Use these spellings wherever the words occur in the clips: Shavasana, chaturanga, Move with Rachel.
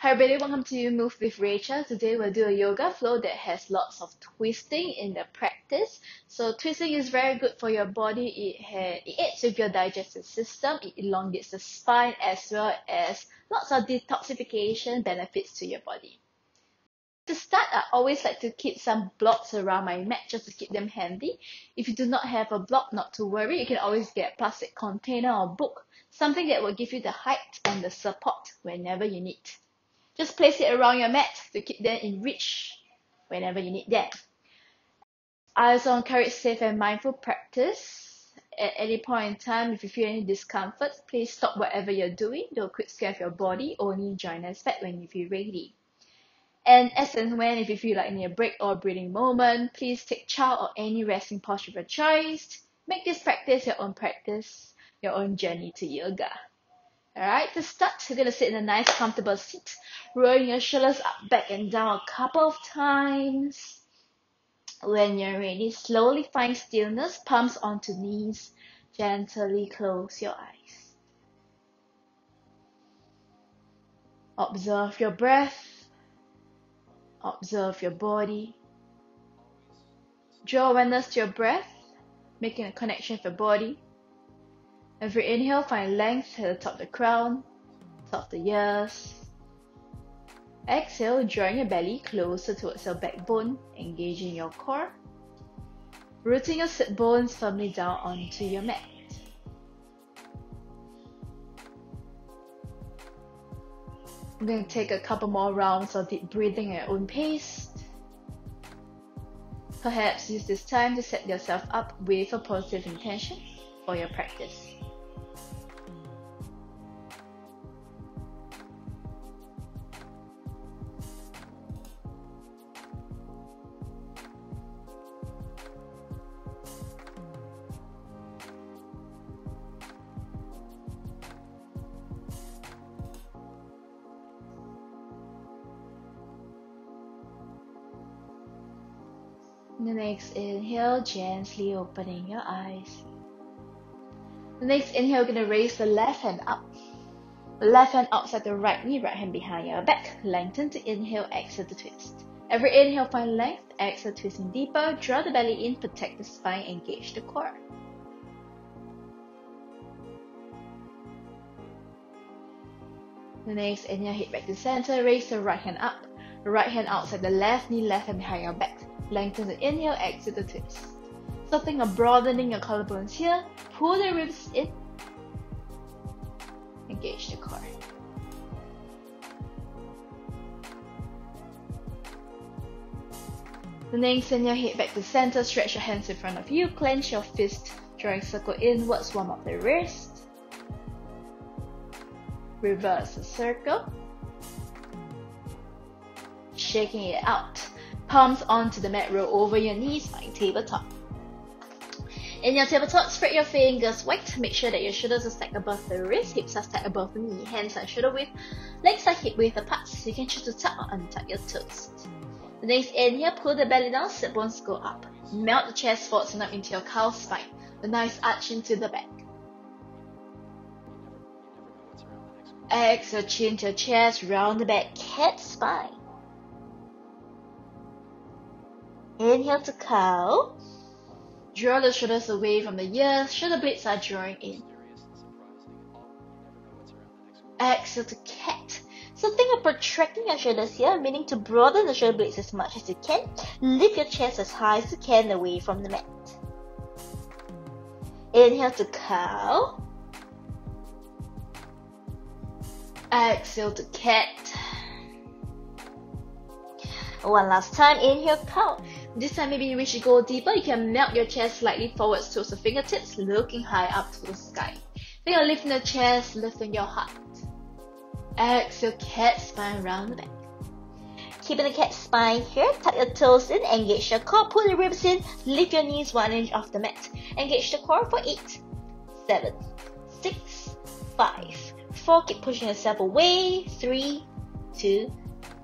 Hi everybody, welcome to Move with Rachel. Today we'll do a yoga flow that has lots of twisting in the practice. So twisting is very good for your body. It aids with your digestive system, it elongates the spine, as well as lots of detoxification benefits to your body. To start, I always like to keep some blocks around my mat just to keep them handy. If you do not have a block, not to worry, you can always get a plastic container or book, something that will give you the height and the support whenever you need. Just place it around your mat to keep them in reach whenever you need them. I also encourage safe and mindful practice. At any point in time, if you feel any discomfort, please stop whatever you're doing, do a quick scan of your body, only join us back when you feel ready. And as and when, if you feel like you need a break or a breathing moment, please take child or any resting posture of your choice. Make this practice, your own journey to yoga. Alright, to start, you're going to sit in a nice comfortable seat, rolling your shoulders up, back and down a couple of times. When you're ready, slowly find stillness, palms onto knees, gently close your eyes. Observe your breath, observe your body. Draw awareness to your breath, making a connection with your body. Every inhale, find length at the top of the crown, top of the ears. Exhale, drawing your belly closer towards your backbone, engaging your core. Rooting your sit bones firmly down onto your mat. I'm going to take a couple more rounds of deep breathing at your own pace. Perhaps use this time to set yourself up with a positive intention for your practice. The next inhale, gently opening your eyes. The next inhale, you're going to raise the left hand up. Left hand outside the right knee, right hand behind your back. Lengthen to inhale, exhale to twist. Every inhale, find length, exhale, twisting deeper. Draw the belly in, protect the spine, engage the core. The next inhale, head back to center, raise the right hand up. Right hand outside the left knee, left hand behind your back. Lengthen the inhale, exhale the twist. Something of broadening your collarbones here. Pull the ribs in. Engage the core. The next inhale, head back to center. Stretch your hands in front of you. Clench your fist. Drawing circle inwards. Warm up the wrist. Reverse the circle. Shaking it out. Palms onto the mat, roll over your knees, find tabletop. In your tabletop, spread your fingers wide. Make sure that your shoulders are stacked above the wrist, hips are stacked above the knee, hands are shoulder width, legs are hip width apart. You can choose to tuck or untuck your toes. The next inhale, pull the belly down, sit bones go up. Melt the chest forwards and up into your cow spine. A nice arch into the back. Exhale, chin to your chest, round the back, cat spine. Inhale to cow. Draw the shoulders away from the ears. Shoulder blades are drawing in. Exhale to cat. So think of protracting your shoulders here, meaning to broaden the shoulder blades as much as you can. Lift your chest as high as you can away from the mat. Inhale to cow. Exhale to cat. One last time, inhale, cow. This time maybe you wish to go deeper, you can melt your chest slightly forwards towards the fingertips, looking high up to the sky. Think of lifting the chest, lifting your heart. Exhale, cat spine round the back. Keeping the cat spine here, tuck your toes in, engage your core, pull the ribs in, lift your knees 1 inch off the mat. Engage the core for 8, 7, 6, 5, 4, keep pushing yourself away, 3, 2,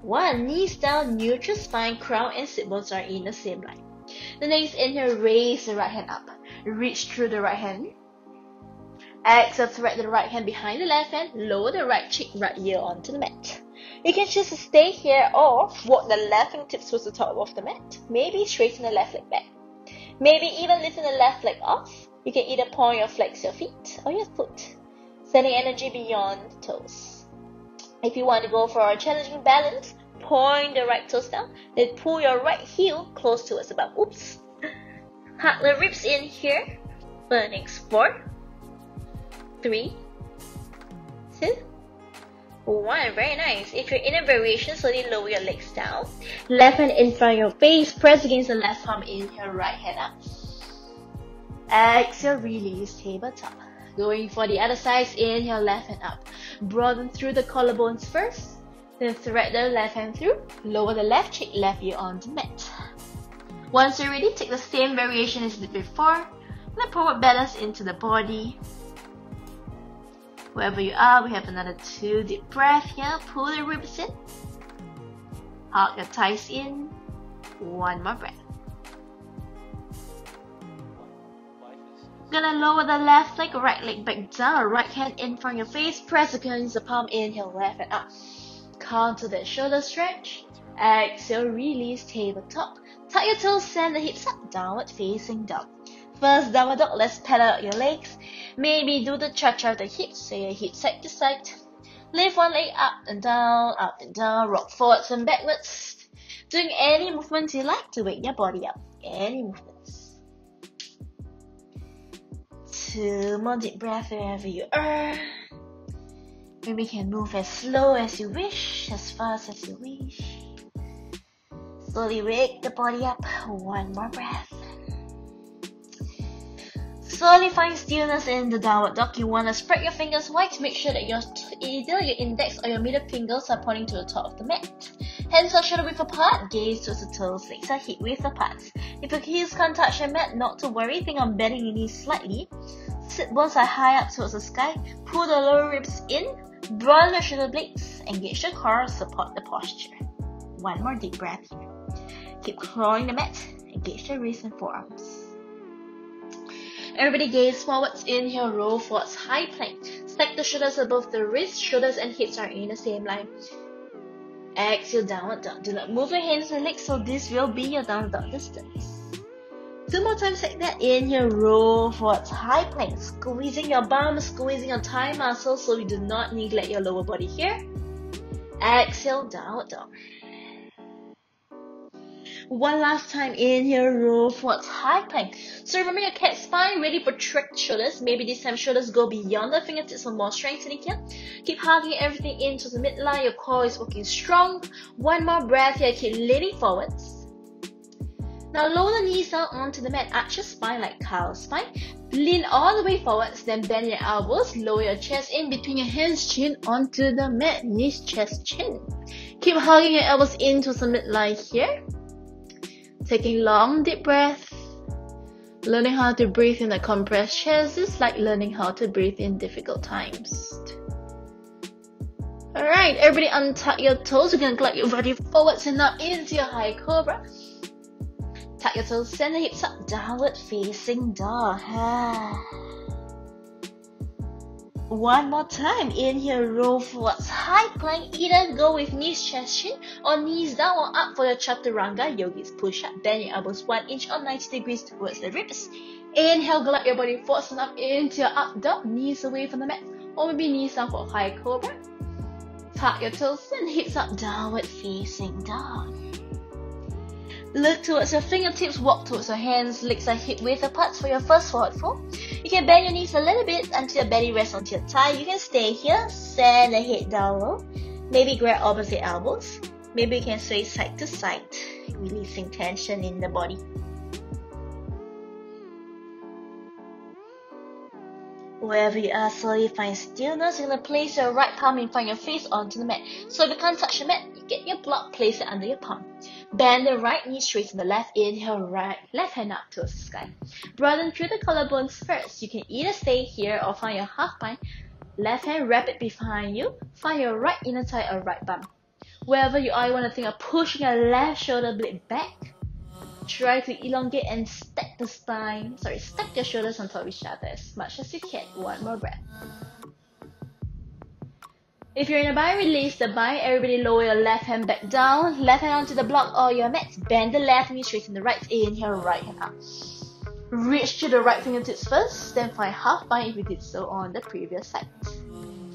1, knees down, neutral spine, crown and sit bones are in the same line. The next inhale, raise the right hand up. Reach through the right hand. Exhale, thread the right hand behind the left hand. Lower the right cheek, right ear onto the mat. You can choose to stay here or walk the left fingertips towards the top of the mat. Maybe straighten the left leg back. Maybe even lifting the left leg off. You can either point or flex your feet or your foot, sending energy beyond the toes. If you want to go for a challenging balance, point the right toes down, then pull your right heel close towards the bum. Oops. Hug the ribs in here for the next 4, 3, 2, 1. Very nice. If you're in a variation, slowly lower your legs down. Left hand in front of your face, press against the left palm, inhale, right hand up. Exhale, release, tabletop. Going for the other side, inhale, left hand up. Broaden through the collarbones first, then thread the left hand through, lower the left cheek, left ear on the mat. Once you're ready, take the same variation as you did before, then forward balance into the body. Wherever you are, we have another 2 deep breaths here. Pull the ribs in, hug your thighs in, one more breath. Gonna lower the left leg, right leg back down, right hand in front of your face, press against the palm, inhale, left and up. Count to that shoulder stretch, exhale, release, tabletop. Tuck your toes, send the hips up, downward facing dog. First downward dog, let's pedal out your legs. Maybe do the cha-cha of the hips, so your hips side to side. Lift one leg up and down, rock forwards and backwards. Doing any movements you like to wake your body up, any movements. 2 more deep breath wherever you are. Maybe you can move as slow as you wish, as fast as you wish. Slowly wake the body up. One more breath. Slowly find stillness in the downward dog. You want to spread your fingers wide to make sure that your either your index or your middle fingers are pointing to the top of the mat. Hands are shoulder width apart, gaze towards the toes, legs are hip width apart. If your heels can't touch the mat, not to worry, think on bending your knees slightly. Sit bones are high up towards the sky, pull the lower ribs in, broaden the shoulder blades, engage the core, support the posture. One more deep breath here. Keep clawing the mat, engage the wrists and forearms. Everybody gaze forwards, inhale, roll forwards, high plank. Stack the shoulders above the wrists, shoulders and hips are in the same line. Exhale, downward dog. Do not move your hands and legs, so this will be your downward dog distance. 2 more times like that. Inhale, roll forwards, high plank. Squeezing your bum, squeezing your thigh muscles, so you do not neglect your lower body here. Exhale, downward dog. One last time. Inhale, roll forwards, high plank. So remember your cat spine, really protract shoulders. Maybe this time shoulders go beyond the fingertips for more strengthening here. Keep hugging everything into the midline. Your core is working strong. One more breath here. Keep leaning forwards. Now lower the knees down onto the mat. Arch your spine like cow's spine. Lean all the way forwards. Then bend your elbows. Lower your chest in between your hands. Chin onto the mat. Knees, chest, chin. Keep hugging your elbows into the midline here. Taking long deep breaths, learning how to breathe in a compressed chest is like learning how to breathe in difficult times. Alright, everybody untuck your toes, you're gonna glide your body forwards and up into your high cobra. Tuck your toes, send the hips up, downward facing dog. One more time, inhale, roll forwards, high plank, either go with knees, chest, chin, or knees down or up for your chaturanga, yogi's push-up, bend your elbows 1 inch or 90 degrees towards the ribs. Inhale, glide your body forwards and up into your up dog, knees away from the mat, or maybe knees down for a high cobra. Tuck your toes and hips up, downward facing dog. Look towards your fingertips, walk towards your hands, legs are hip width apart for your first forward fold. You can bend your knees a little bit until your belly rests onto your thigh. You can stay here, send the head down low. Maybe grab opposite elbows. Maybe you can sway side to side, releasing tension in the body. Wherever you are, slowly find stillness. You're going to place your right palm in front of your face onto the mat. So if you can't touch the mat, you get your block, place it under your palm. Bend the right knee straight to the left, inhale, right, left hand up towards the sky. Broaden through the collarbones first. You can either stay here or find your half bind. Left hand, wrap it behind you. Find your right inner thigh or right bum. Wherever you are, you want to think of pushing your left shoulder blade back. Try to elongate and stack your shoulders on top of each other as much as you can. One more breath. If you're in a bind, release the bind. Everybody lower your left hand back down. Left hand onto the block or your mat. Bend the left knee, straighten the right. Inhale, right hand up. Reach to the right fingertips first, then find half bind if you did so on the previous side.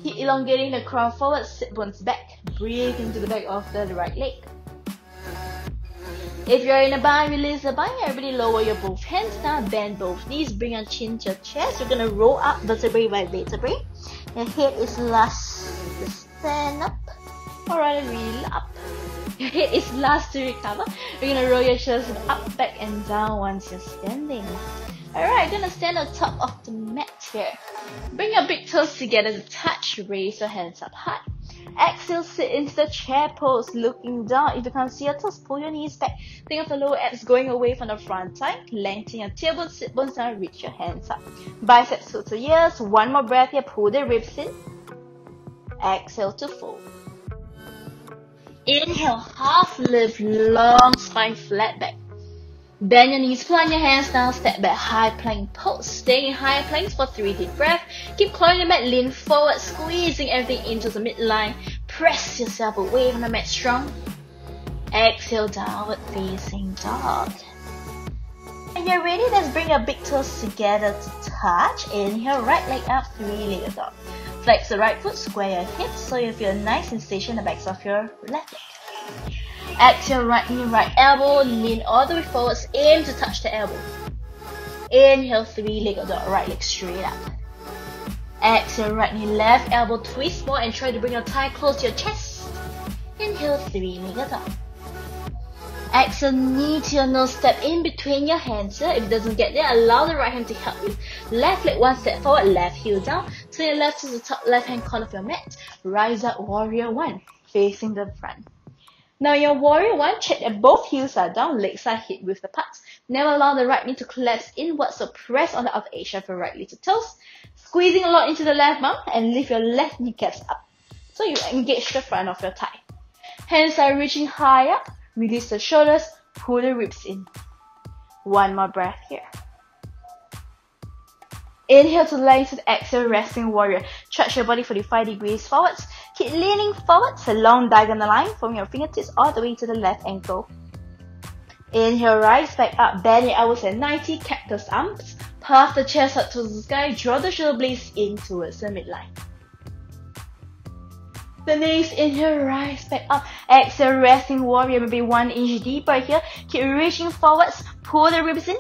Keep elongating the crown forward, sit bones back. Breathe into the back of the right leg. If you're in a bind, release the bind. Everybody lower your both hands down, bend both knees, bring your chin to your chest. You're gonna roll up vertebrae by vertebrae. Your head is last to stand up, or rather reel up. Your head is last to recover. You're gonna roll your shoulders up, back and down once you're standing. Alright, gonna stand on top of the mat here. Bring your big toes together to touch, raise your hands up high. Exhale, sit into the chair pose, looking down. If you can't see your toes, pull your knees back. Think of the lower abs going away from the front thigh. Lengthen your tailbone, sit bones down, reach your hands up. Biceps hook to ears. One more breath here, pull the ribs in. Exhale to fold. Inhale, half lift, long spine, flat back. Bend your knees, plant your hands down, step back, high plank pose. Stay in high planks for 3 deep breaths. Keep clawing the mat, lean forward, squeezing everything into the midline. Press yourself away from the mat strong. Exhale, downward facing dog. When you're ready, let's bring your big toes together to touch. Inhale, right leg up, 3-legged dog. Flex the right foot, square your hips so you feel a nice sensation in the backs of your left leg. Exhale, right knee, right elbow, lean all the way forwards, aim to touch the elbow. Inhale, 3-legged dog, right leg straight up. Exhale, right knee, left elbow, twist more and try to bring your thigh close to your chest. Inhale, 3-legged dog. Exhale, knee to your nose, step in between your hands here. If it doesn't get there, allow the right hand to help you. Left leg one step forward, left heel down. Turn your left to the top left hand corner of your mat. Rise up, warrior one, facing the front. Now your warrior one, check that both heels are down, legs are hip width apart. Never allow the right knee to collapse inwards, so press on the outer edge of your right little toes. Squeezing a lot into the left bum and lift your left kneecaps up. So you engage the front of your thigh. Hands are reaching high up, release the shoulders, pull the ribs in. One more breath here. Inhale to lengthen, exhale, resting warrior. Stretch your body 45 degrees forwards. Keep leaning forwards, a long diagonal line from your fingertips all the way to the left ankle. Inhale, rise back up, bend your elbows at 90, cactus arms. Puff the chest up towards the sky, draw the shoulder blades in towards the midline. The next inhale, rise back up. Exhale, resting warrior, maybe 1 inch deeper here. Keep reaching forwards, pull the ribs in.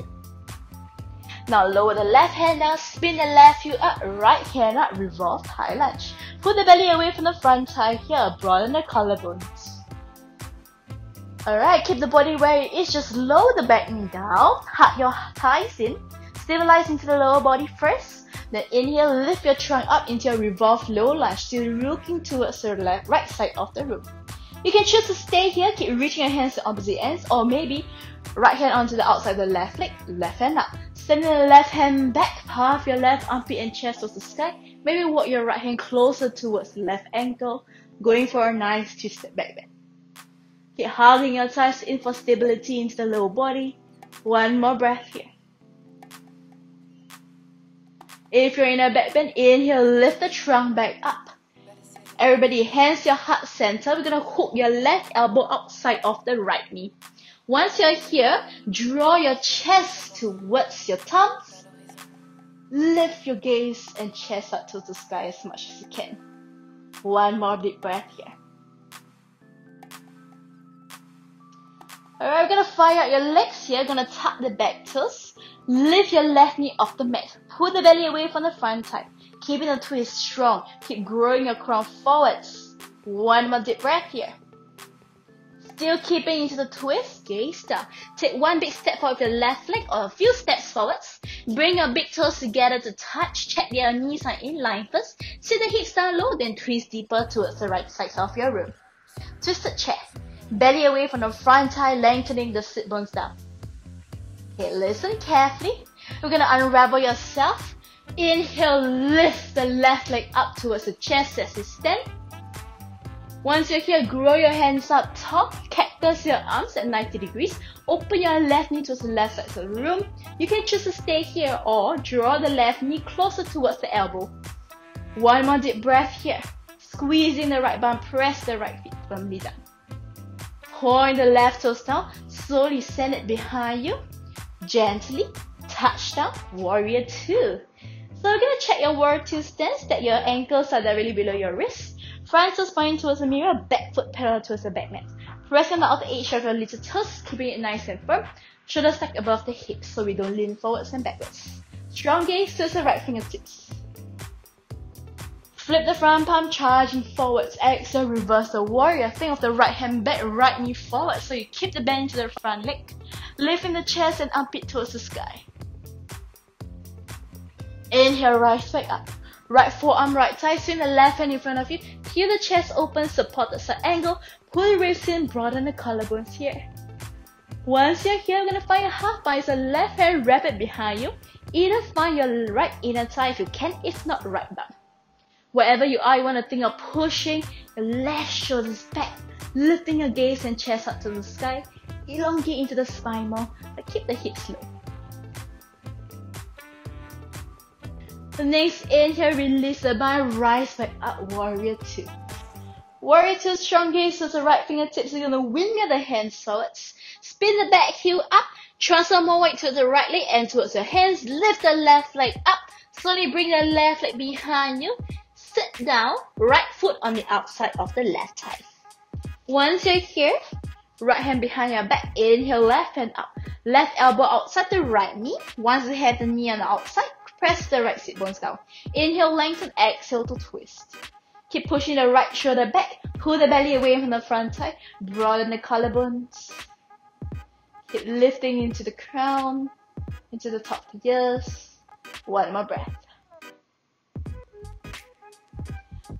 Now lower the left hand down, spin the left heel up, right hand up, revolve, high lunge. Pull the belly away from the front thigh here, broaden the collarbones. Alright, keep the body where it is, just lower the back knee down, hug your thighs in, stabilize into the lower body first, then inhale, lift your trunk up into your revolved low lunge, still looking towards the left, right side of the room. You can choose to stay here, keep reaching your hands to opposite ends, or maybe right hand onto the outside of the left leg, left hand up. Send your left hand back, half your left armpit and chest towards the sky. Maybe walk your right hand closer towards the left ankle, going for a nice twisted back bend. Keep hugging your thighs in for stability into the lower body. One more breath here. If you're in a back bend, inhale, lift the trunk back up. Everybody, hands to your heart center. We're gonna hook your left elbow outside of the right knee. Once you're here, draw your chest towards your thumbs. Lift your gaze and chest up towards the sky as much as you can. One more deep breath here. Alright, we're gonna fire out your legs here. Gonna tuck the back toes. Lift your left knee off the mat. Pull the belly away from the front thigh. Keeping the twist strong. Keep growing your crown forwards. One more deep breath here. Still keeping into the twist, gaze down. Take one big step forward with your left leg or a few steps forwards. Bring your big toes together to touch. Check that your knees are in line first. Sit the hips down low, then twist deeper towards the right sides of your room. Twisted chair. Belly away from the front thigh, lengthening the sit bones down. Okay, listen carefully. We're gonna unravel yourself. Inhale, lift the left leg up towards the chest as you stand. Once you're here, grow your hands up top, cactus your arms at 90 degrees, open your left knee towards the left side of the room. You can choose to stay here or draw the left knee closer towards the elbow. One more deep breath here. Squeeze in the right bum, press the right feet firmly down. Point the left toes down, slowly send it behind you. Gently, touch down, warrior two. So you're gonna check your warrior two stance, that your ankles are directly below your wrists. Front toes pointing towards the mirror, back foot parallel towards the back mat. Press them out of the edge of your little toes, keeping it nice and firm. Shoulders stacked above the hips so we don't lean forwards and backwards. Strong gaze towards the right fingertips. Flip the front palm, charging forwards. Exhale, reverse the warrior. Think of the right hand back, right knee forward. So you keep the bend to the front leg. Lifting the chest and armpit towards the sky. Inhale, rise back up. Right forearm, right thigh. Swing the left hand in front of you. Heel the chest open, support the side angle. Pull the ribs in, broaden the collarbones here. Once you're here, we're going to find a half bind. So left hand, wrap it behind you. Either find your right inner thigh if you can, if not, right bum. Wherever you are, you want to think of pushing your left shoulders back, lifting your gaze and chest up to the sky, elongate into the spine more, but keep the hips low. The next inhale, release the bind, rise back up, warrior two. Warrior two, strong gaze to the right fingertips, you're going to windmill the hands forwards, spin the back heel up, transfer more weight to the right leg and towards your hands, lift the left leg up, slowly bring the left leg behind you. Sit down, right foot on the outside of the left thigh. Once you're here, right hand behind your back, inhale, left hand up. Left elbow outside the right knee. Once you have the knee on the outside, press the right sit bones down. Inhale, lengthen, exhale to twist. Keep pushing the right shoulder back, pull the belly away from the front thigh, broaden the collarbones. Keep lifting into the crown, into the top of the ears. One more breath.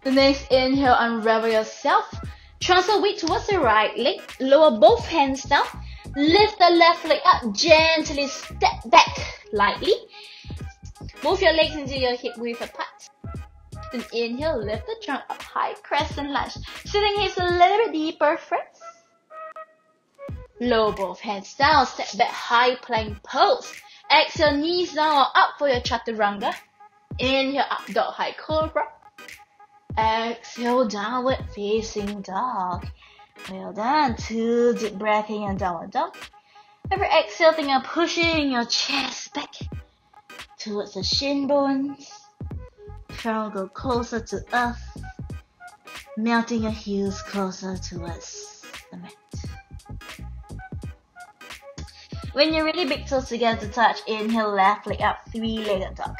The next inhale, unravel yourself. Transfer weight towards the right leg. Lower both hands down. Lift the left leg up. Gently step back lightly. Move your legs into your hip width apart. Then inhale, lift the trunk up high. Crescent lunge. Sitting hips a little bit deeper, friends. Lower both hands down. Step back, high plank pose. Exhale, knees down or up for your chaturanga. Inhale, up dog, high cobra. Exhale, downward facing dog. Well done. 2 deep breaths in your downward dog. Every exhale, think of pushing your chest back towards the shin bones. Crown go closer to earth. Melting your heels closer towards the mat. When you're really big toes together to touch, inhale, left leg up, 3-legged dog.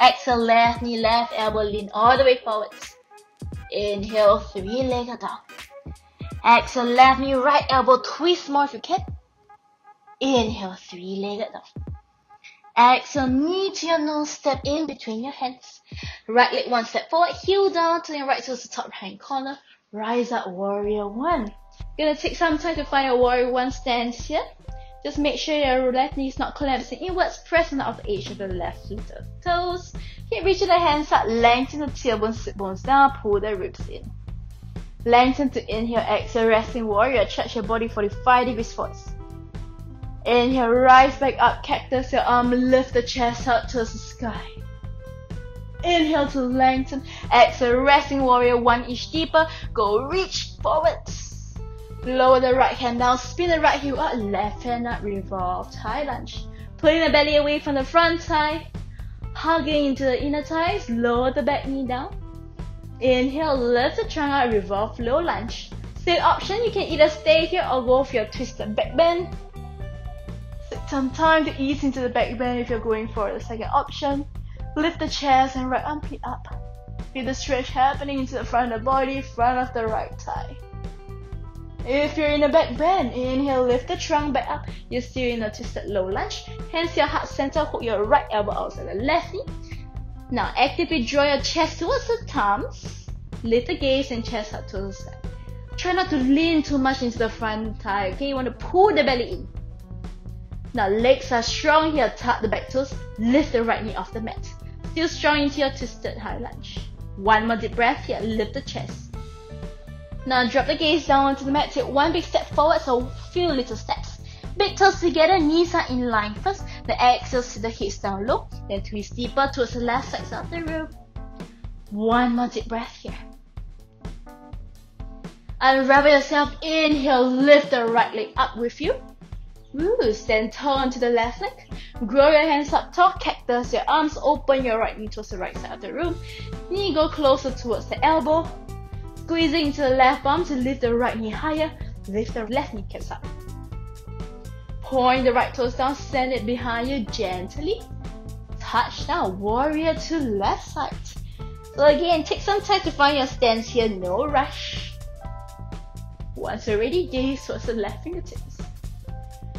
Exhale, left knee, left elbow, lean all the way forwards. Inhale, 3-legged dog. Exhale, left knee, right elbow, twist more if you can. Inhale, 3-legged dog. Exhale, knee to your nose, step in between your hands. Right leg 1 step forward, heel down, turn your right toes to the top right corner. Rise up, warrior one. Gonna take some time to find your warrior one stance here. Just make sure your left knee is not collapsing inwards. Press on the outer edge of the left little toes. Keep reaching the hands up. Lengthen the tailbone, sit bones down. Pull the ribs in. Lengthen to inhale. Exhale, resting warrior. Stretch your body 45 degrees forwards. Inhale, rise back up. Cactus your arm. Lift the chest up towards the sky. Inhale to lengthen. Exhale, resting warrior. 1 inch deeper. Go reach forwards. Lower the right hand down, spin the right heel up, left hand up, revolve, high lunge. Pulling the belly away from the front thigh, hugging into the inner thighs, lower the back knee down. Inhale, lift the trunk up, revolve, low lunge. Same option, you can either stay here or go for your twisted back bend. Take some time to ease into the back bend if you're going for the second option. Lift the chest and right armpit up. Feel the stretch happening into the front of the body, front of the right thigh. If you're in a back bend, inhale, lift the trunk back up. You're still in a twisted low lunge. Hands to your heart center, hook your right elbow outside the left knee. Now, actively draw your chest towards the thumbs. Lift the gaze and chest up towards the side. Try not to lean too much into the front thigh, okay? You want to pull the belly in. Now, legs are strong here. Tuck the back toes. Lift the right knee off the mat. Still strong into your twisted high lunge. One more deep breath here. Lift the chest. Now drop the gaze down onto the mat, take one big step forward, so few little steps. Big toes together, knees are in line first. The exhale, sit the hips down low, then twist deeper towards the left side of the room. One more deep breath here. Unravel yourself, inhale, lift the right leg up with you. Whoosh, then turn to the left leg. Grow your hands up tall, cactus your arms, open your right knee towards the right side of the room. Knee go closer towards the elbow. Squeezing to the left arm to lift the right knee higher. Lift the left kneecaps up. Point the right toes down, send it behind you gently. Touch down, warrior to left side. So again, take some time to find your stance here, no rush. Once you're ready, gaze towards the left fingertips.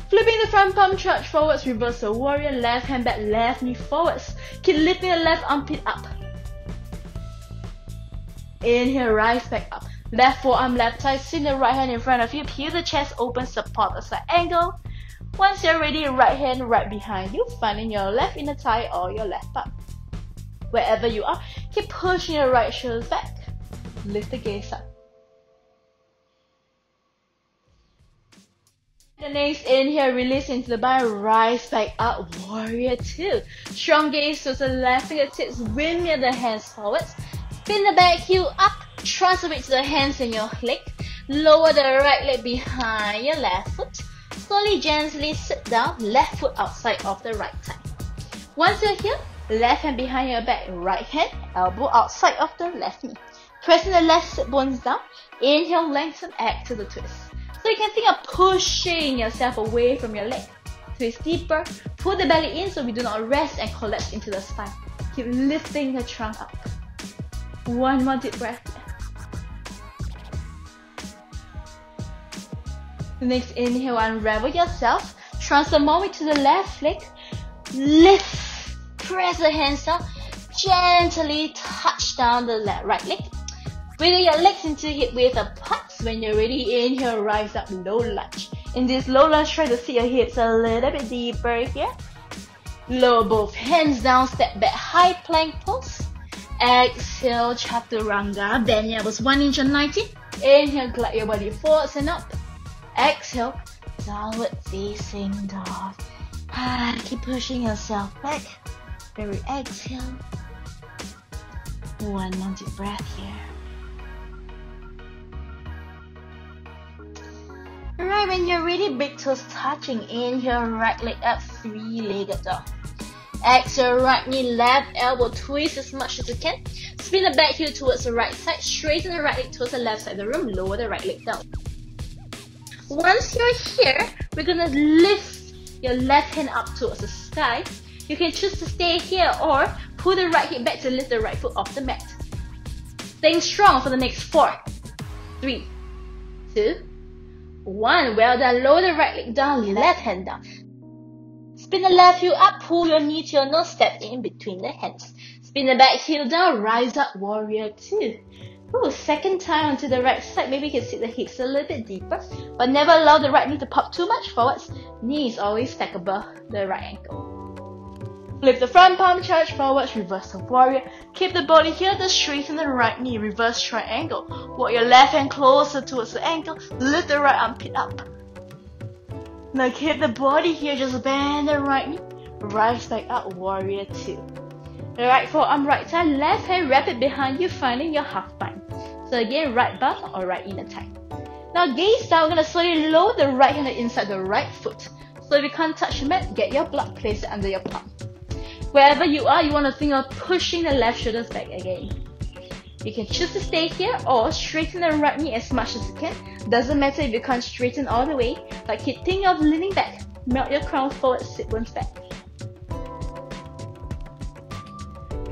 Flipping the front palm, charge forwards, reversal warrior, left hand back, left knee forwards. Keep lifting the left armpit up. Inhale, rise back up. Left forearm, left thigh, swing the right hand in front of you, peel the chest open, support a slight angle. Once you're ready, right hand right behind you, finding your left inner thigh or your left butt. Wherever you are, keep pushing your right shoulder back. Lift the gaze up. The next inhale, release into the bind, rise back up, warrior two. Strong gaze towards the left fingertips, windmill the hands forwards. Spin the back heel up, transfer weight to the hands and your leg. Lower the right leg behind your left foot. Slowly, gently sit down, left foot outside of the right thigh. Once you're here, left hand behind your back, right hand, elbow outside of the left knee. Pressing the left sit bones down, inhale, lengthen, exhale the twist. So you can think of pushing yourself away from your leg. Twist deeper, pull the belly in so we do not rest and collapse into the spine. Keep lifting the trunk up. One more deep breath. Next inhale, unravel yourself. Transfer more weight to the left leg. Lift, press the hands up. Gently touch down the right leg. Wiggle your legs into hip width apart. When you're ready, inhale, rise up, low lunge. In this low lunge, try to sit your hips a little bit deeper here. Lower both hands down, step back, high plank pose. Exhale, chaturanga, bend your elbows 1 inch on 90. Inhale, glide your body forwards and up. Exhale, downward facing dog. Keep pushing yourself back. Very exhale. One more deep breath here. Alright, when you're ready, big toes touching. Inhale, right leg up, three-legged dog. Exhale, right knee, left elbow, twist as much as you can. Spin the back heel towards the right side, straighten the right leg towards the left side of the room, lower the right leg down. Once you're here, we're gonna lift your left hand up towards the sky. You can choose to stay here or pull the right hip back to lift the right foot off the mat. Staying strong for the next 4, 3, 2, 1. Well done, lower the right leg down, left hand down. Spin the left heel up, pull your knee to your nose, step in between the hands. Spin the back heel down, rise up, warrior two. Ooh, second time onto the right side, maybe you can sit the hips a little bit deeper, but never allow the right knee to pop too much forwards. Knee is always stacked above the right ankle. Flip the front palm, charge forwards, reverse the warrior. Keep the body here, then straighten the right knee, reverse triangle. Walk your left hand closer towards the ankle, lift the right armpit up. Now keep the body here, just bend the right knee, rise back up, warrior two. The right forearm, right thigh, left hand, wrap it behind you, finding your half bind. So again, right bum or right inner thigh. Now gaze down, we're going to slowly lower the right hand inside the right foot. So if you can't touch the mat, get your block placed under your palm. Wherever you are, you want to think of pushing the left shoulders back again. You can choose to stay here or straighten the right knee as much as you can. Doesn't matter if you can't straighten all the way, but keep thinking of leaning back. Melt your crown forward, sit bones back.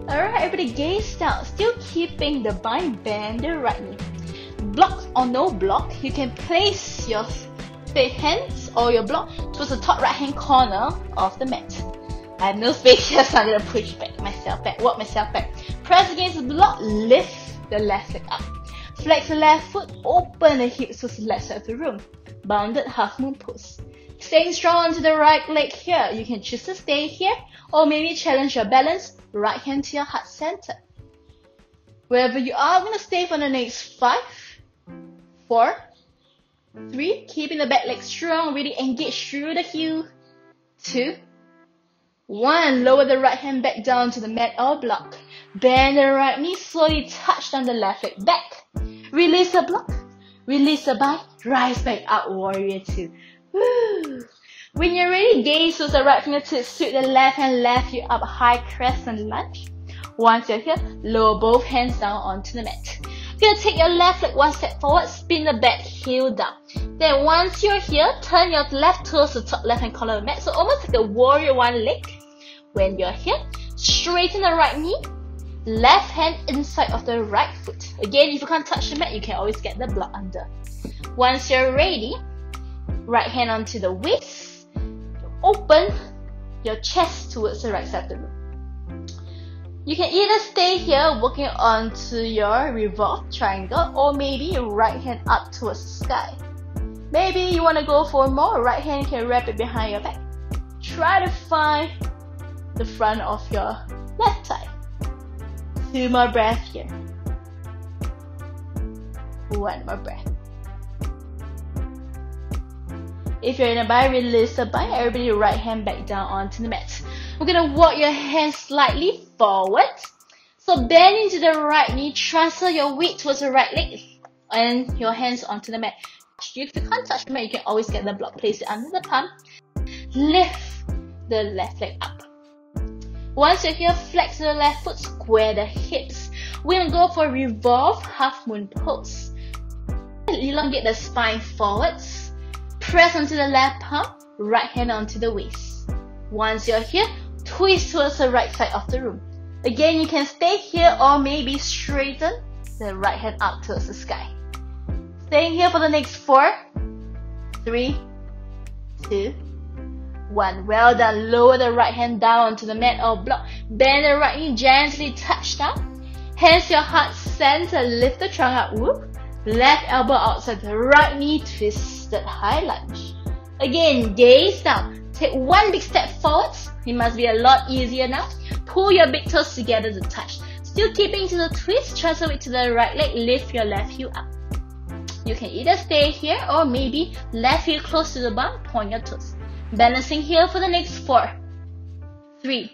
Alright, everybody gaze down, still keeping the bind, bend the right knee. Block or no block, you can place your hands or your block towards the top right hand corner of the mat. I have no space here, so I'm going to push walk myself back. Press against the block, lift the left leg up. Flex the left foot, open the hips towards the left side of the room. Bounded half moon pose. Staying strong onto the right leg here. You can choose to stay here or maybe challenge your balance. Right hand to your heart center. Wherever you are, I'm going to stay for the next 5, 4, 3. Keeping the back leg strong, really engage through the heel. 2, 1, lower the right hand back down to the mat or block. Bend the right knee, slowly touch down the left leg back. Release the block. Release the bind, rise back up, warrior two. Woo. When you're ready, gaze with the right fingertips, sweep the left hand, left heel up high, crescent lunge. Once you're here, lower both hands down onto the mat. You're gonna take your left leg one step forward, spin the back heel down. Then once you're here, turn your left toes to the top left hand corner of the mat. So almost like a warrior one leg. When you're here, straighten the right knee, left hand inside of the right foot. Again, if you can't touch the mat, you can always get the block under. Once you're ready, right hand onto the waist, open your chest towards the right side of the room. You can either stay here working onto your revolve triangle, or maybe your right hand up towards the sky. Maybe you want to go for more, right hand can wrap it behind your back. Try to find the front of your left thigh. 2 more breaths here. 1 more breath. If you're in a bind, release the bind. Everybody, right hand back down onto the mat. We're gonna walk your hand slightly forward. So bend into the right knee, transfer your weight towards the right leg, and your hands onto the mat. If you can't touch the mat, you can always get the block placed under the palm. Lift the left leg up. Once you're here, flex the left foot, square the hips. We're gonna go for revolve half moon pose. Elongate the spine forwards. Press onto the left palm, right hand onto the waist. Once you're here, twist towards the right side of the room. Again, you can stay here or maybe straighten the right hand up towards the sky. Staying here for the next 4, 3, 2, 1. Well done. Lower the right hand down onto the mat or block. Bend the right knee, gently touch down. Hands to your heart center, lift the trunk up. Whoop. Left elbow outside the right knee, twisted high lunge. Again, gaze down. Take one big step forwards. It must be a lot easier now. Pull your big toes together to touch. Still keeping to the twist, transfer it to the right leg, lift your left heel up. You can either stay here or maybe left heel close to the bum, point your toes. Balancing here for the next 4, 3,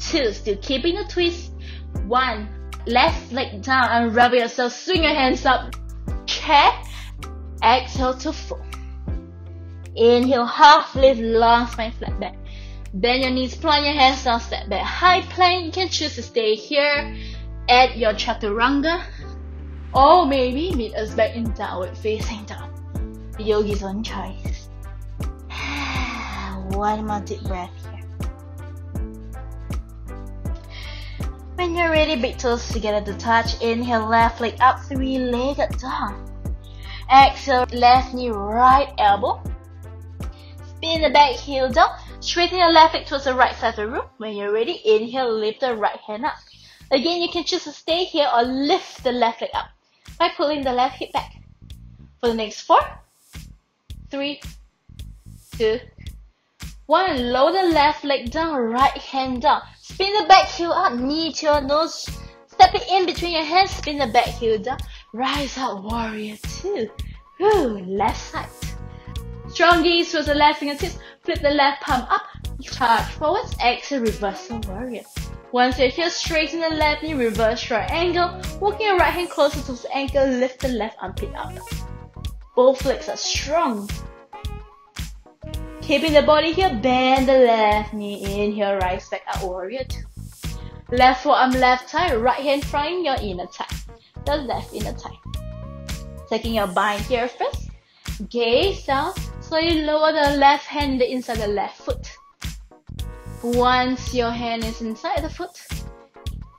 2. Still keeping the twist. 1. Left leg down and rub yourself. Swing your hands up. Chair. Exhale to fold. Inhale, half lift, long spine flat back. Bend your knees, plant your hands down, step back. High plank. You can choose to stay here. Add your chaturanga, or maybe meet us back in downward facing dog. Yogi's own choice. 1 more deep breath here. When you're ready, big toes together to touch. Inhale, left leg up, 3-legged dog. Exhale, left knee, right elbow. Spin the back heel down. Straighten your left leg towards the right side of the room. When you're ready, inhale, lift the right hand up. Again, you can choose to stay here or lift the left leg up by pulling the left hip back. For the next 4, 3, 2, 1, lower the left leg down, right hand down. Spin the back heel up, knee to your nose. Step it in between your hands, spin the back heel down. Rise up, warrior two. Woo, left side. Strong gaze towards the left fingertips. Flip the left palm up. Charge forwards, exhale, reversal warrior. Once you're here, straighten the left knee, reverse right angle. Walking your right hand closer to the ankle, lift the left armpit up. Both legs are strong. Keeping the body here, bend the left knee, inhale, rise back up, warrior two. Left forearm, left thigh, right hand frying your inner thigh, the left inner thigh. Taking your bind here first, gaze down, slowly lower the left hand inside the left foot. Once your hand is inside the foot,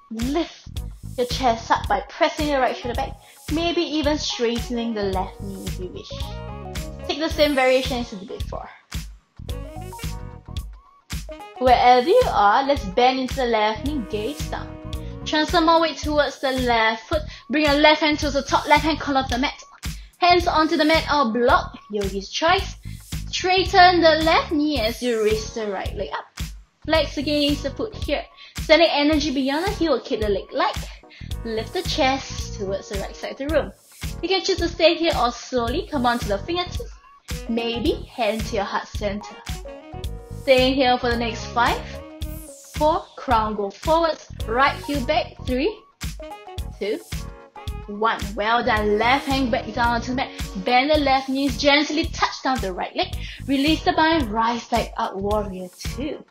lift your chest up by pressing your right shoulder back, maybe even straightening the left knee if you wish. Take the same variation as you did before. Wherever you are, let's bend into the left knee, gaze down. Transfer more weight towards the left foot. Bring your left hand towards the top left hand corner of the mat. Hands onto the mat or block, yogi's choice. Straighten the left knee as you raise the right leg up. Flex against the foot here. Sending energy beyond the heel, keep the leg light. Lift the chest towards the right side of the room. You can choose to stay here or slowly come onto the fingertips. Maybe hand to your heart center. Staying here for the next 5, 4, crown go forwards, right heel back, 3, 2, 1. Well done. Left hand back down to the mat. Bend the left knees gently. Touch down the right leg. Release the bind. Rise back up. Warrior 2.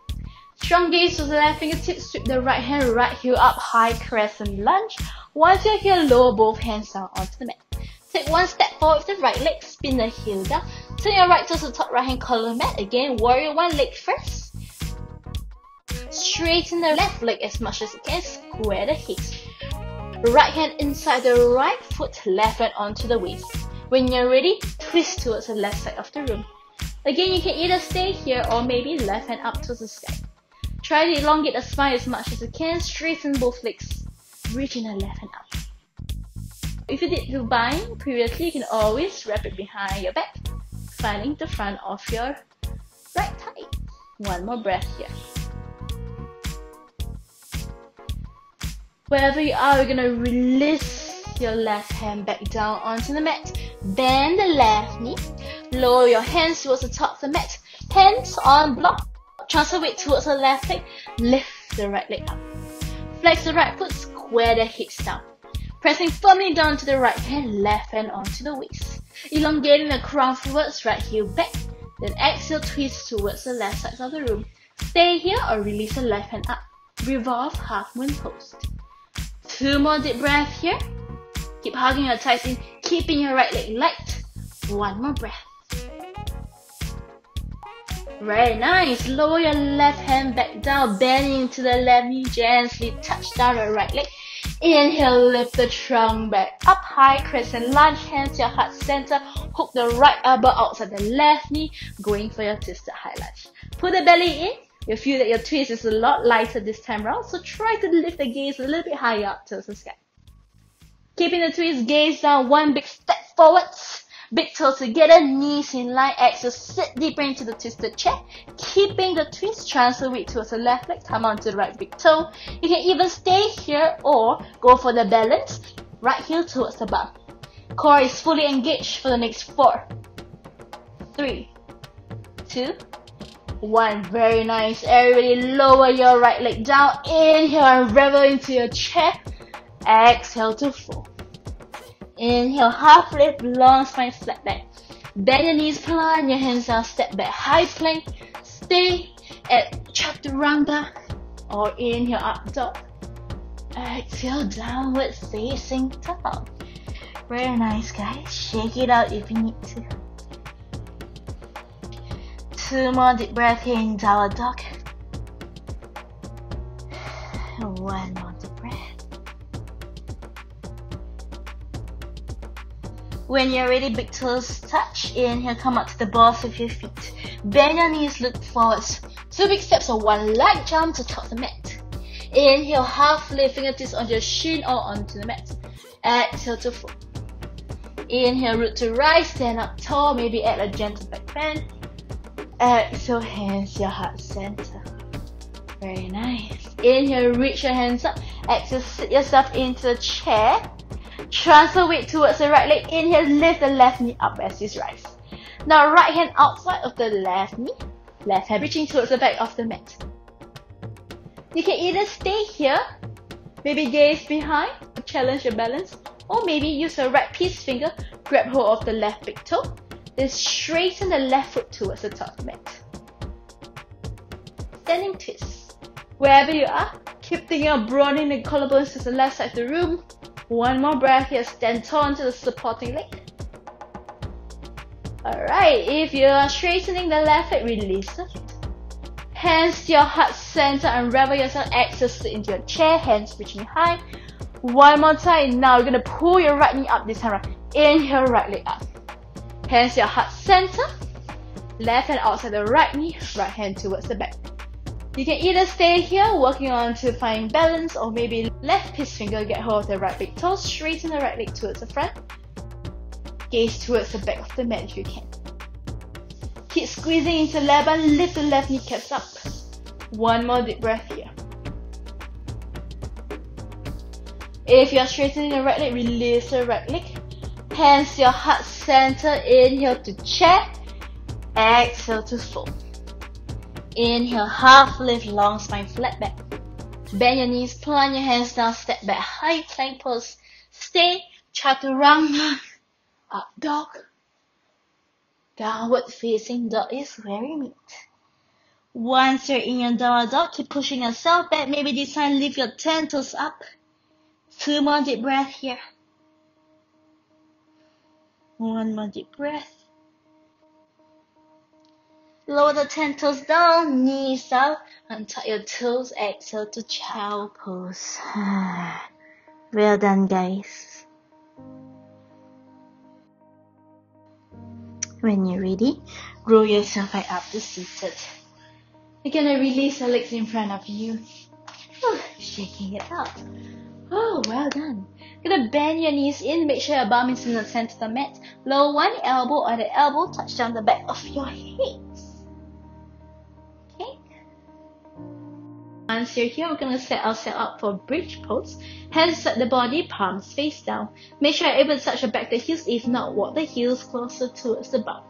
Strong gaze to the left fingertips. Sweep the right hand. Right heel up. High crescent lunge. Once you're here, lower both hands down onto the mat. Take one step forward with the right leg. Spin the heel down. Turn your right toes to the top right hand collar mat. Again, warrior 1. Leg first. Straighten the left leg as much as you can. Square the hips. Right hand inside the right foot, left hand onto the waist. When you're ready, twist towards the left side of the room. Again, you can either stay here or maybe left hand up towards the sky. Try to elongate the spine as much as you can. Straighten both legs. Reaching the left hand up. If you did the bind previously, you can always wrap it behind your back, finding the front of your right thigh. One more breath here. Wherever you are, you're gonna release your left hand back down onto the mat. Bend the left knee. Lower your hands towards the top of the mat. Hands on block. Transfer weight towards the left leg. Lift the right leg up. Flex the right foot. Square the hips down. Pressing firmly down to the right hand. Left hand onto the waist. Elongating the crown forwards. Right heel back. Then exhale, twist towards the left side of the room. Stay here or release the left hand up. Revolve half moon pose. 2 more deep breath here. Keep hugging your thighs in, keeping your right leg light. 1 more breath. Very nice. Lower your left hand back down, bending to the left knee, gently touch down your right leg. Inhale, lift the trunk back up high, crescent lunge, hands to your heart center, hook the right elbow outside the left knee, going for your twisted high lunge. Pull the belly in. You'll feel that your twist is a lot lighter this time around, so try to lift the gaze a little bit higher up towards the sky. Keeping the twist, gaze down, one big step forwards, big toes together, knees in line, exhale, sit deeper into the twisted chair. Keeping the twist, transfer weight towards the left leg, come onto the right big toe. You can even stay here or go for the balance, right heel towards the bum. Core is fully engaged for the next 4, 3, 2, 1. Very nice. Everybody lower your right leg down. Inhale and revel into your chair. Exhale to fold. Inhale, half lift, long spine, flat back. Bend your knees, plant your hands down, step back, high plank. Stay at chaturanga or inhale, up dog. Exhale, downward facing dog. Very nice, guys. Shake it out if you need to. 2 more deep breath here in Downward Dog. 1 more deep breath. When you're ready, big toes touch. Inhale, come up to the balls of your feet. Bend your knees, look forwards. 2 big steps or 1 light jump to top the mat. Inhale, half lift, fingertips on your shin or onto the mat. Exhale to fold. Inhale, root to rise, stand up tall, maybe add a gentle back bend. Exhale, hands to your heart center. Very nice. Inhale, reach your hands up. Exhale, sit yourself into the chair. Transfer weight towards the right leg. Inhale, lift the left knee up as you rise. Now, right hand outside of the left knee. Left hand reaching towards the back of the mat. You can either stay here, maybe gaze behind, challenge your balance, or maybe use your right pinky finger, grab hold of the left big toe. Then straighten the left foot towards the top mat. Standing twist. Wherever you are, keep thinking of broadening the collarbones to the left side of the room. 1 more breath here. Stand tall onto the supporting leg. Alright, if you are straightening the left leg, release it. Hands to your heart center, unravel yourself. Exhale, sit into your chair. Hands reaching high. 1 more time. Now you're going to pull your right knee up this time around. Inhale, right leg up. Hands to your heart center, left hand outside the right knee, right hand towards the back. You can either stay here, working on to find balance, or maybe left pinky finger, get hold of the right big toe, straighten the right leg towards the front. Gaze towards the back of the mat if you can. Keep squeezing into the left band, lift the left kneecaps up. 1 more deep breath here. If you are straightening the right leg, release the right leg. Hands to your heart center, inhale to chair, exhale to fold. Inhale, half lift, long spine, flat back. Bend your knees, plant your hands down, step back, high plank pose. Stay, Chaturanga, up dog. Downward facing dog is where we meet. Once you're in your downward dog, keep pushing yourself back. Maybe this time lift your 10 toes up. 2 more deep breath here. 1 more deep breath. Lower the 10 toes down, knees out, and tuck your toes. Exhale to child pose. Well done, guys. When you're ready, roll yourself right up to seated. You're gonna release your legs in front of you. Oh, shaking it up. Oh, well done. You're gonna bend your knees in. Make sure your bum is in the center of the mat. Lower one elbow on the elbow. Touch down the back of your hips. Okay. Once you're here, we're gonna set ourselves up for bridge pose. Hands at the body, palms face down. Make sure you're able to touch the back of the heels. If not, walk the heels closer towards the bum.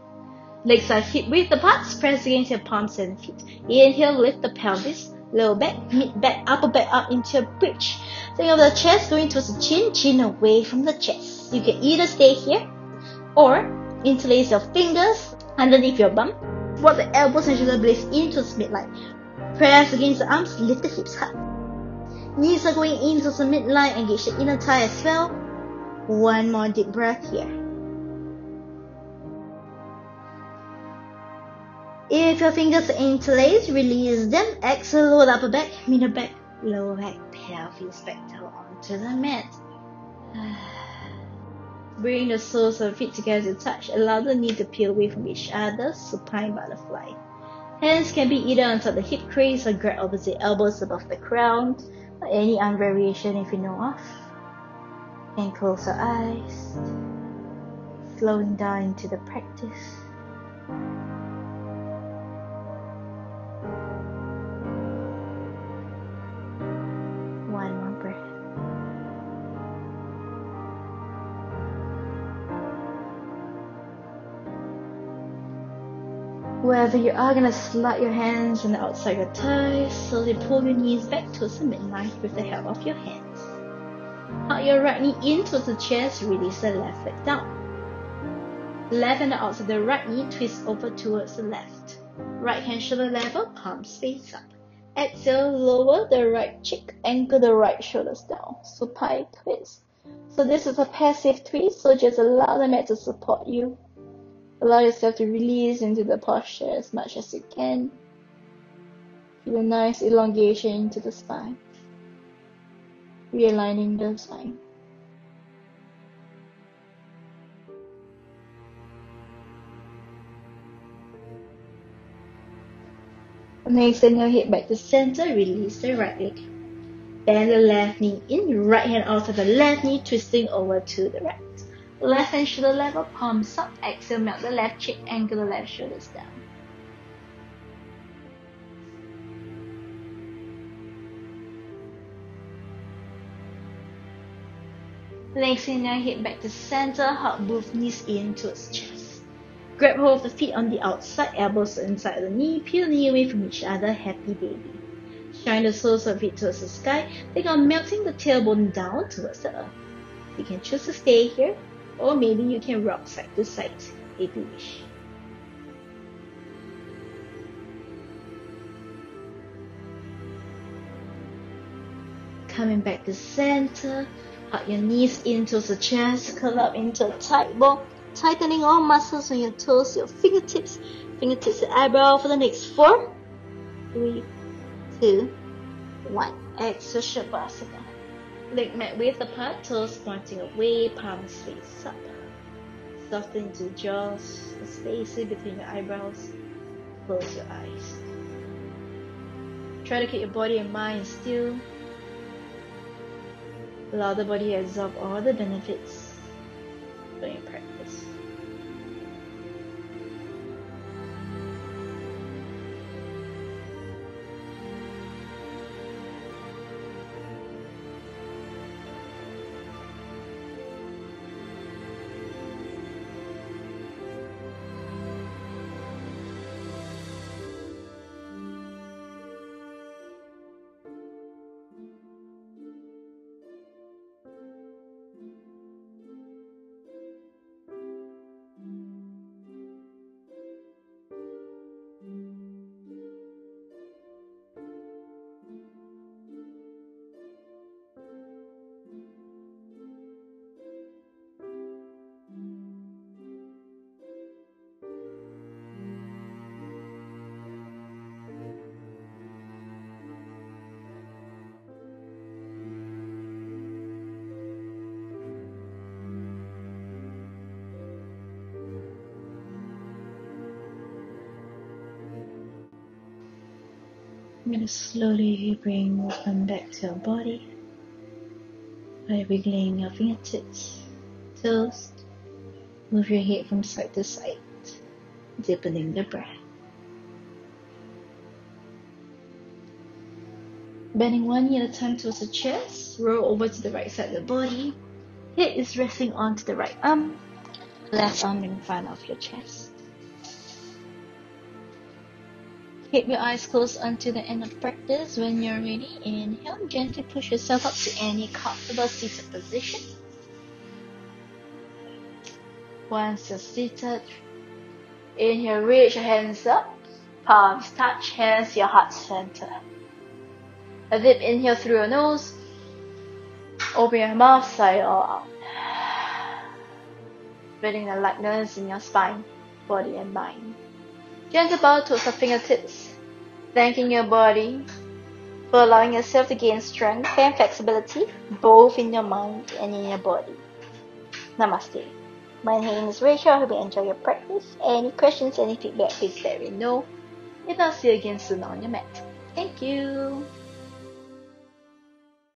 Legs are hip width apart. Press against your palms and feet. Inhale, lift the pelvis. Lower back, mid back, upper back up into a bridge. Think of the chest going towards the chin, chin away from the chest. You can either stay here or interlace your fingers underneath your bum. Walk the elbows and shoulder blades into the midline. Press against the arms, lift the hips up. Knees are going into the midline, engage the inner thigh as well. One more deep breath here. If your fingers are interlaced, release them. Exhale, lower the upper back, middle back, lower back, pelvis back down onto the mat. Bring the soles of the feet together as you touch. Allow the knee to peel away from each other. Supine butterfly. Hands can be either on top the hip crease or grab opposite elbows above the ground, or any arm variation if you know of. And close your eyes, slowing down into the practice. Wherever you are, gonna slide your hands on the outside of your thighs. Slowly pull your knees back towards the midline with the help of your hands. Tuck your right knee in towards the chest, release the left leg down. Left and the outside of the right knee twist over towards the left. Right hand shoulder level, palms face up. Exhale, lower the right cheek, anchor the right shoulders down. Supine twist. So this is a passive twist, so just allow the mat to support you. Allow yourself to release into the posture as much as you can. Feel a nice elongation into the spine. Realigning the spine. Next, send your head back to center. Release the right leg. Bend the left knee in. Right hand out of the left knee, twisting over to the right. Left hand shoulder level, palms up. Exhale, melt the left cheek, angle the left shoulders down. Legs in your head back to center, hug both knees in towards chest. Grab hold of the feet on the outside, elbows inside the knee, peel knee away from each other, happy baby. Shine the soles of feet towards the sky, think of melting the tailbone down towards the earth. You can choose to stay here, or maybe you can rock side to side if you wish. Coming back to center, hug your knees into the chest, curl up into a tight ball, tightening all muscles on your toes, your fingertips to eyebrow for the next 4, 3, 2, 1. Exhale, Shavasana. Leg mat width apart, toes pointing away, palms face up. Soften into the jaws, the space in between your eyebrows. Close your eyes. Try to keep your body and mind still. Allow the body to absorb all the benefits from your practice. I'm going to slowly bring movement back to your body by wiggling your fingertips, toes, move your head from side to side, deepening the breath. Bending one knee at a time towards the chest, roll over to the right side of the body, head is resting onto the right arm, left arm in front of your chest. Keep your eyes closed until the end of practice. When you're ready, inhale, gently push yourself up to any comfortable seated position. Once you're seated, inhale, reach your hands up, palms touch, hands to your heart center. A deep inhale through your nose, open your mouth, sigh it all out, feeling the lightness in your spine, body and mind. Gentle bow towards your fingertips, thanking your body for allowing yourself to gain strength and flexibility, both in your mind and in your body. Namaste. My name is Rachel. I hope you enjoy your practice. Any questions, any feedback, please let me know. If not, see you again soon on your mat. Thank you.